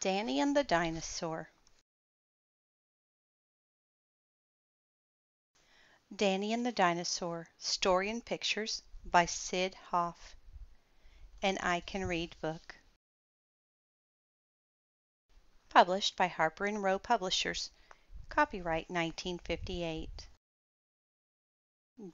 Danny and the Dinosaur. Danny and the Dinosaur, Story and Pictures by Syd Hoff. An I Can Read book. Published by Harper and Row Publishers. Copyright 1958.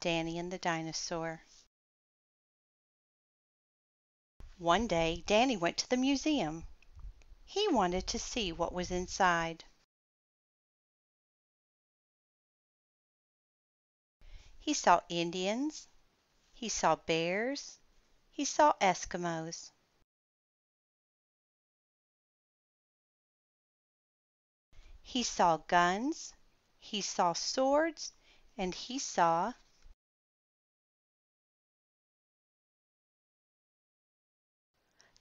Danny and the Dinosaur. One day, Danny went to the museum. He wanted to see what was inside. He saw Indians, he saw bears, he saw Eskimos. He saw guns, he saw swords, and he saw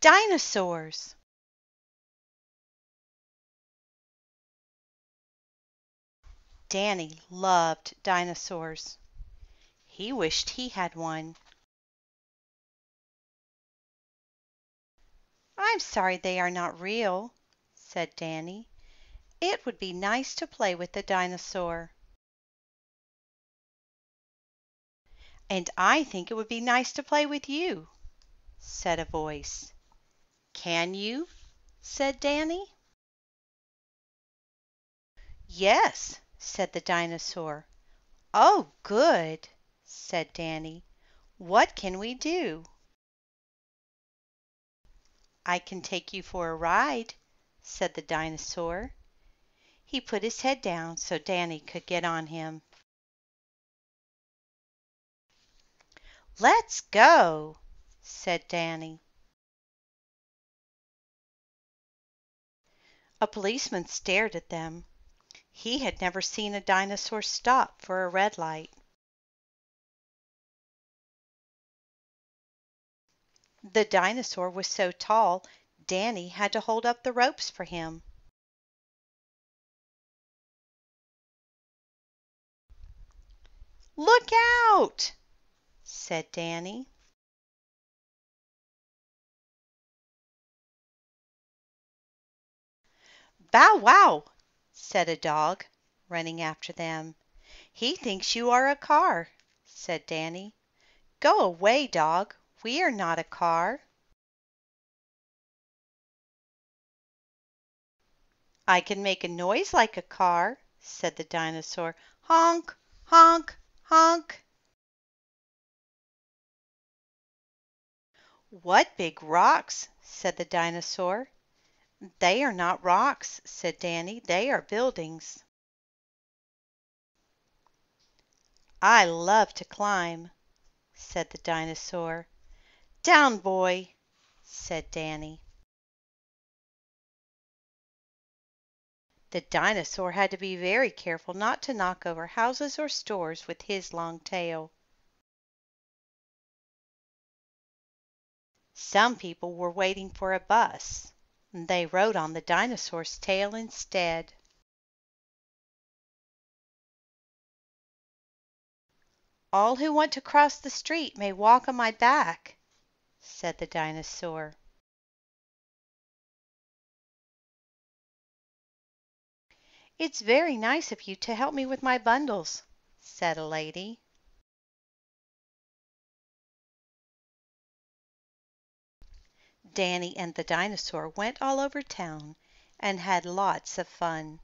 dinosaurs! Danny loved dinosaurs. He wished he had one. "I'm sorry they are not real," said Danny. "It would be nice to play with a dinosaur. And I think it would be nice to play with you," said a voice. "Can you?" said Danny. "Yes," said the dinosaur. "Oh, good," said Danny. "What can we do?" "I can take you for a ride," said the dinosaur. He put his head down so Danny could get on him. "Let's go," said Danny. A policeman stared at them. He had never seen a dinosaur stop for a red light. The dinosaur was so tall, Danny had to hold up the ropes for him. "Look out!" said Danny. "Bow wow!" said a dog, running after them. "He thinks you are a car," said Danny. "Go away, dog. We are not a car." "I can make a noise like a car," said the dinosaur. "Honk, honk, honk." "What big rocks," said the dinosaur. "They are not rocks," said Danny. "They are buildings." "I love to climb," said the dinosaur. "Down, boy," said Danny. The dinosaur had to be very careful not to knock over houses or stores with his long tail. Some people were waiting for a bus, and they rode on the dinosaur's tail instead. "All who want to cross the street may walk on my back," said the dinosaur. "It's very nice of you to help me with my bundles," said a lady. Danny and the dinosaur went all over town and had lots of fun.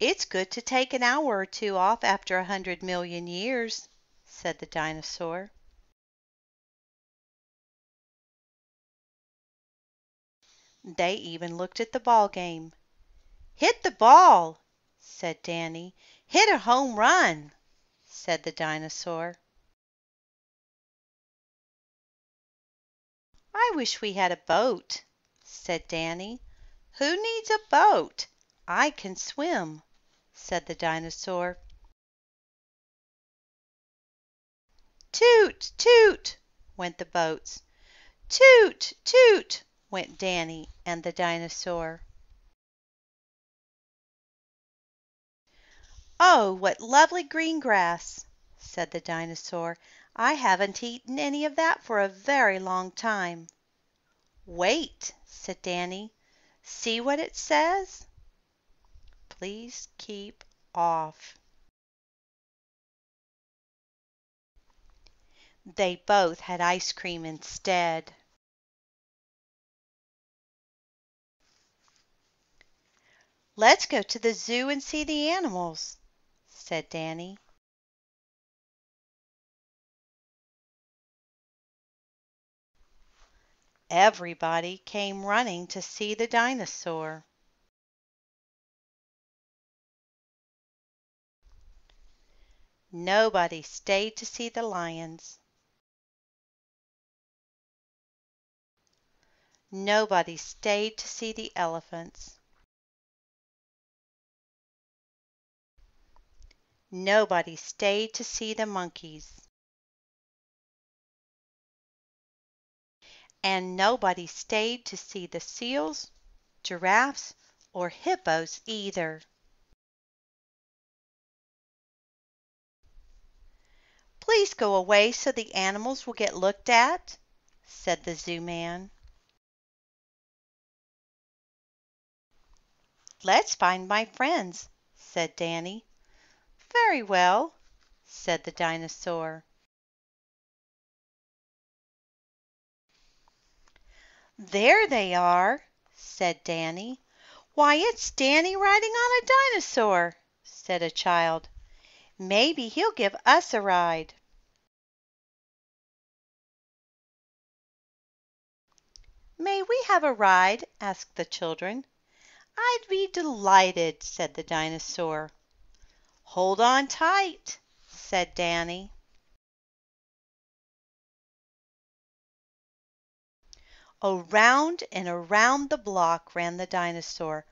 "It's good to take an hour or two off after 100 million years, said the dinosaur. They even looked at the ball game. "Hit the ball," said Danny. "Hit a home run," said the dinosaur. "I wish we had a boat," said Danny. "Who needs a boat? I can swim," said the dinosaur. "Toot, toot," went the boats. "Toot, toot," went Danny and the dinosaur. "Oh, what lovely green grass," said the dinosaur. "I haven't eaten any of that for a very long time." "Wait," said Danny. See what it says? Please keep off. They both had ice cream instead. Let's go to the zoo and see the animals, said Danny. Everybody came running to see the dinosaur. Nobody stayed to see the lions. Nobody stayed to see the elephants. Nobody stayed to see the monkeys. And nobody stayed to see the seals, giraffes, or hippos either. Please go away so the animals will get looked at, said the zoo man. Let's find my friends, said Danny. Very well, said the dinosaur. There they are, said Danny. Why, it's Danny riding on a dinosaur, said a child. Maybe he'll give us a ride. May we have a ride? Asked the children. I'd be delighted, said the dinosaur. Hold on tight, said Danny. Around and around the block ran the dinosaur,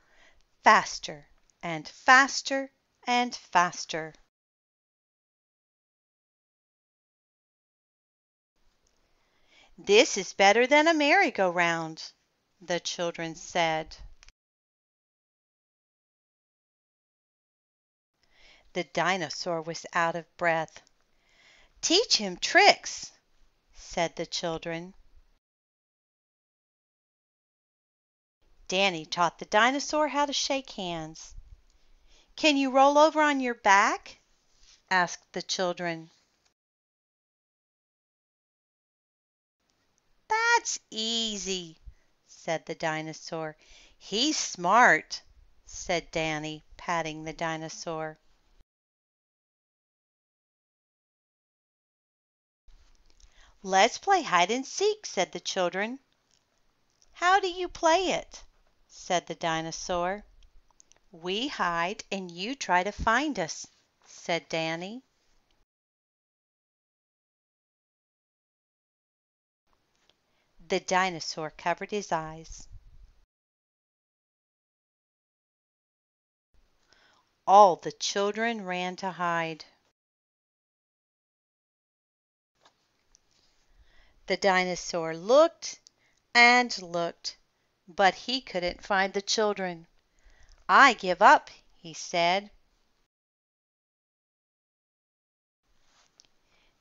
faster and faster and faster. This is better than a merry-go-round, the children said. The dinosaur was out of breath. Teach him tricks, said the children. Danny taught the dinosaur how to shake hands. Can you roll over on your back? Asked the children. That's easy, said the dinosaur. He's smart, said Danny, patting the dinosaur. Let's play hide and seek, said the children. How do you play it? Said the dinosaur. We hide and you try to find us, said Danny. The dinosaur covered his eyes. All the children ran to hide. The dinosaur looked and looked, but he couldn't find the children. I give up, he said.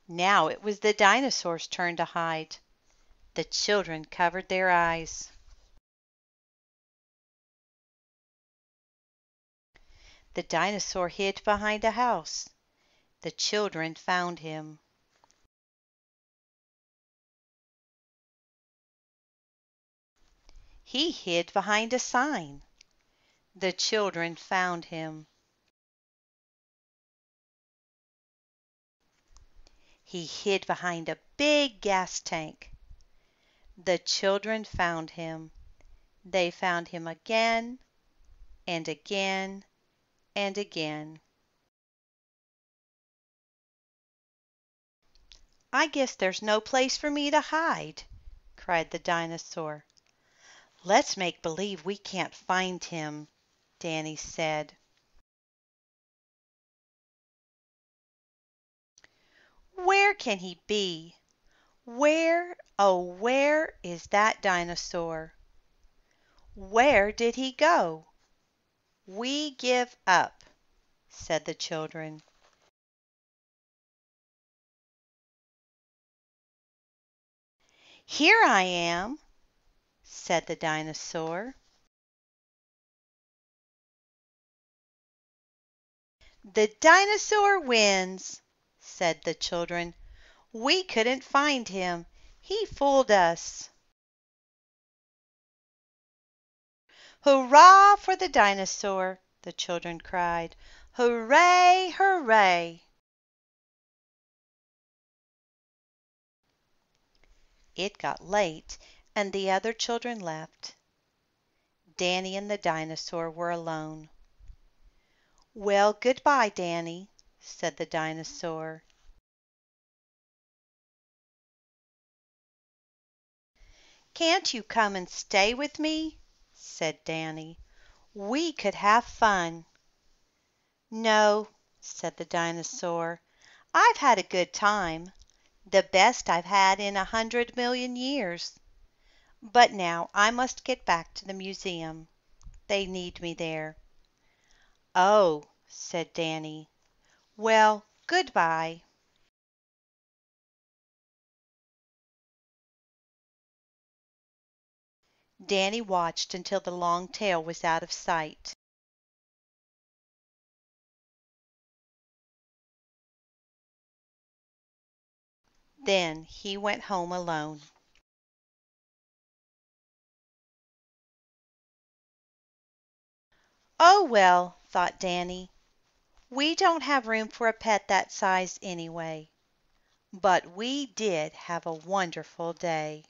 Now it was the dinosaur's turn to hide. The children covered their eyes. The dinosaur hid behind a house. The children found him. He hid behind a sign. The children found him. He hid behind a big gas tank. The children found him. They found him again and again and again. I guess there's no place for me to hide, cried the dinosaur. Let's make believe we can't find him, Danny said. Where can he be? Where, oh where is that dinosaur? Where did he go? We give up, said the children. Here I am, said the dinosaur. The dinosaur wins, said the children. We couldn't find him. He fooled us. Hurrah for the dinosaur, the children cried. Hooray, hooray. It got late and the other children left. Danny and the dinosaur were alone. Well, goodbye, Danny, said the dinosaur. Can't you come and stay with me? Said Danny. We could have fun. No, said the dinosaur. I've had a good time. The best I've had in 100 million years. But now I must get back to the museum. They need me there. Oh, said Danny. Well, goodbye. Danny watched until the long tail was out of sight. Then he went home alone. Oh well, thought Danny, we don't have room for a pet that size anyway. But we did have a wonderful day.